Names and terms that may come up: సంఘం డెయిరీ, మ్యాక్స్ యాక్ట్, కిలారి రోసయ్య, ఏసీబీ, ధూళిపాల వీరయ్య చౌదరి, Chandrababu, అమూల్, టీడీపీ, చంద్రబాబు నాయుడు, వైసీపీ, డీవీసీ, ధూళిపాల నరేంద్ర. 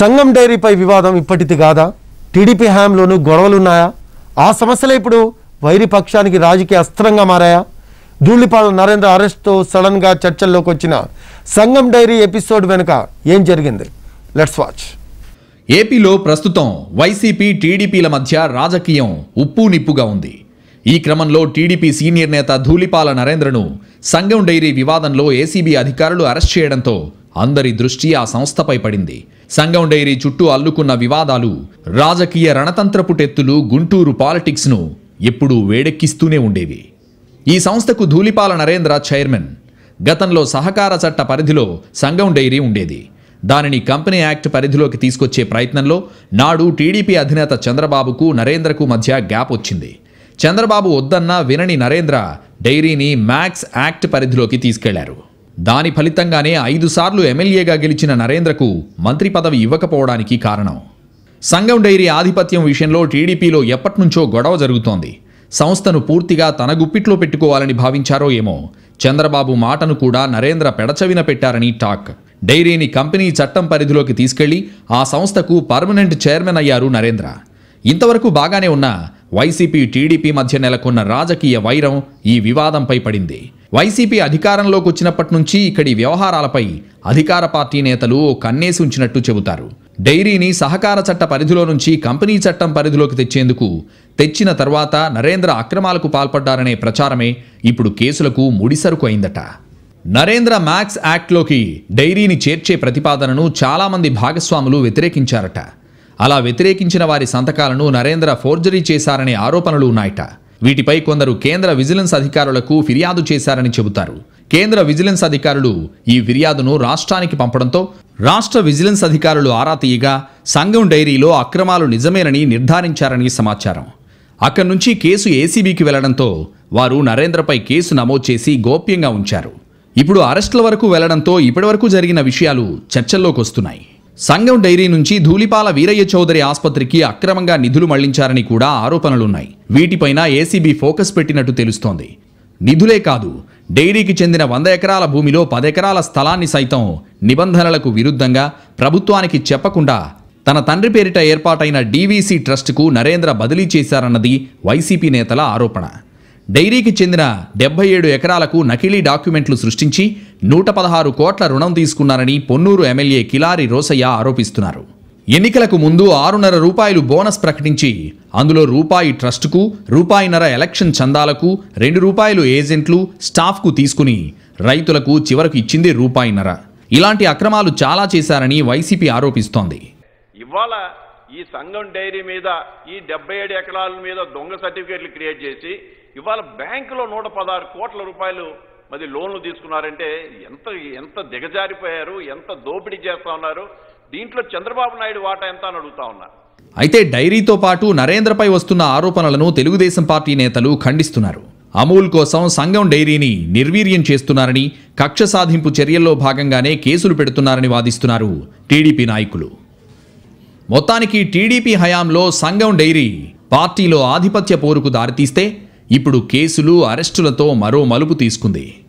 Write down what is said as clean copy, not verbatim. సంఘం డైరీపై వివాదం ఇప్పటిది కాదా? టీడీపీ హయాంలోనూ గొడవలు ఉన్నాయా? ఆ సమస్యలే ఇప్పుడు వైరి పక్షానికి రాజకీయ అస్త్రంగా మారాయా? ధూళిపాల నరేంద్ర అరెస్ట్తో సడన్గా చర్చల్లోకి వచ్చిన సంఘం డైరీ ఎపిసోడ్ వెనుక ఏం జరిగింది? Let's watch. ఏపీలో ప్రస్తుతం వైసీపీ టీడీపీల మధ్య రాజకీయం ఉప్పు నిప్పుగా ఉంది. ఈ క్రమంలో టీడీపీ సీనియర్ నేత ధూళిపాల నరేంద్రను సంఘం డైరీ వివాదంలో ఏసీబీ అధికారులు అరెస్ట్ చేయడంతో అందరి దృష్టి ఆ సంస్థపై పడింది. సంఘం డైరీ చుట్టూ అల్లుకున్న వివాదాలు, రాజకీయ రణతంత్రపుటెత్తులు గుంటూరు పాలిటిక్స్ను ఎప్పుడూ వేడెక్కిస్తూనే ఉండేవి. ఈ సంస్థకు ధూళిపాల నరేంద్ర చైర్మన్. గతంలో సహకార చట్ట పరిధిలో సంఘం డైరీ ఉండేది. దానిని కంపెనీ యాక్ట్ పరిధిలోకి తీసుకొచ్చే ప్రయత్నంలో నాడు టీడీపీ అధినేత చంద్రబాబుకు నరేంద్రకు మధ్య గ్యాప్ వచ్చింది. చంద్రబాబు వద్దన్న వినని నరేంద్ర డైరీని మ్యాక్స్ యాక్ట్ పరిధిలోకి తీసుకెళ్లారు. దాని ఫలితంగానే 5 సార్లు ఎమ్మెల్యేగా గెలిచిన నరేంద్రకు మంత్రి పదవి ఇవ్వకపోవడానికి కారణం సంఘం డైరీ ఆధిపత్యం విషయంలో టీడీపీలో ఎప్పటినుంచో గొడవ జరుగుతోంది. సంస్థను పూర్తిగా తన గుప్పిట్లో పెట్టుకోవాలని భావించారో ఏమో, చంద్రబాబు మాటను కూడా నరేంద్ర పెడచవిన పెట్టారని టాక్. డైరీని కంపెనీ చట్టం పరిధిలోకి తీసుకెళ్లి ఆ సంస్థకు పర్మనెంట్ చైర్మన్ అయ్యారు నరేంద్ర. ఇంతవరకు బాగానే ఉన్న వైసీపీ టీడీపీ మధ్య నెలకొన్న రాజకీయ వైరం ఈ వివాదంపై పడింది. వైసీపీ అధికారంలోకి వచ్చినప్పటి నుంచి ఇక్కడి వ్యవహారాలపై అధికార పార్టీ నేతలు కన్నేసి ఉంచినట్టు చెబుతారు. డైరీని సహకార చట్ట పరిధిలో నుంచి కంపెనీ చట్టం పరిధిలోకి తెచ్చేందుకు తెచ్చిన తర్వాత నరేంద్ర అక్రమాలకు పాల్పడ్డారనే ప్రచారమే ఇప్పుడు కేసులకు ముడిసరుకు అయిందట. నరేంద్ర మ్యాక్స్ యాక్ట్లోకి డైరీని చేర్చే ప్రతిపాదనను చాలామంది భాగస్వాములు వ్యతిరేకించారట. అలా వ్యతిరేకించిన వారి సంతకాలను నరేంద్ర ఫోర్జరీ చేశారనే ఆరోపణలు ఉన్నాయట. వీటిపై కొందరు కేంద్ర విజిలెన్స్ అధికారులకు ఫిర్యాదు చేశారని చెబుతారు. కేంద్ర విజిలెన్స్ అధికారులు ఈ ఫిర్యాదును రాష్ట్రానికి పంపడంతో రాష్ట్ర విజిలెన్స్ అధికారులు ఆరా తీయగా సంఘం డైరీలో అక్రమాలు నిజమేనని నిర్ధారించారని సమాచారం. అక్కడి నుంచి కేసు ఏసీబీకి వెళ్లడంతో వారు నరేంద్రపై కేసు నమోదు చేసి గోప్యంగా ఉంచారు. ఇప్పుడు అరెస్టుల వరకు వెళ్లడంతో ఇప్పటివరకు జరిగిన విషయాలు చర్చల్లోకి వస్తున్నాయి. సంఘం డైరీ నుంచి ధూళిపాల వీరయ్య చౌదరి ఆసుపత్రికి అక్రమంగా నిధులు మళ్లించారని కూడా ఆరోపణలున్నాయి. వీటిపైన ఏసీబీ ఫోకస్ పెట్టినట్టు తెలుస్తోంది. నిధులే కాదు, డైరీకి చెందిన 100 ఎకరాల భూమిలో 10 ఎకరాల స్థలాన్ని సైతం నిబంధనలకు విరుద్ధంగా ప్రభుత్వానికి చెప్పకుండా తన తండ్రి పేరిట ఏర్పాటైన డీవీసీ ట్రస్టుకు నరేంద్ర బదిలీ చేశారన్నది వైసీపీ నేతల ఆరోపణ. డైరీకి చెందిన 77 ఎకరాలకు నకిలీ డాక్యుమెంట్లు సృష్టించి 116 కోట్ల రుణం తీసుకున్నారని పొన్నూరు ఎమ్మెల్యే కిలారి రోసయ్య ఆరోపిస్తున్నారు. ఎన్నికలకు ముందు 6.5 రూపాయలు బోనస్ ప్రకటించి అందులో రూపాయి ట్రస్టుకు, 1.5 రూపాయల ఎలక్షన్ చందాలకు, 2 రూపాయలు ఏజెంట్లు, స్టాఫ్కు తీసుకుని రైతులకు చివరకు ఇచ్చింది 1.5 రూపాయలు. ఇలాంటి అక్రమాలు చాలా చేశారని వైసీపీ ఆరోపిస్తోంది. ఇవాళ ఈ సంఘం డైరీ మీద, ఈ 77 ఎకరాల మీద దొంగ సర్టిఫికేట్లు క్రియేట్ చేసి ఇవాళ బ్యాంకులో 116 కోట్ల రూపాయలు మరి లోన్లు తీసుకున్నారంటే ఎంత దిగజారిపోయారు, ఎంత దోపిడీ చేస్తా ఉన్నారు, దీంట్లో చంద్రబాబు నాయుడు వాటా ఎంత అని అడుగుతా ఉన్నా. అయితే డైరీతో పాటు నరేంద్రపై వస్తున్న ఆరోపణలను తెలుగుదేశం పార్టీ నేతలు ఖండిస్తున్నారు. అమూల్ కోసం సంఘం డైరీని నిర్వీర్యం చేస్తున్నారని, కక్ష సాధింపు చర్యల్లో భాగంగానే కేసులు పెడుతున్నారని వాదిస్తున్నారు టీడీపీ నాయకులు. మొత్తానికి టీడీపీ హయాంలో సంఘం డైరీ పార్టీలో ఆధిపత్య పోరుకు దారితీస్తే ఇప్పుడు కేసులు, అరెస్టులతో మరో మలుపు తీసుకుంది.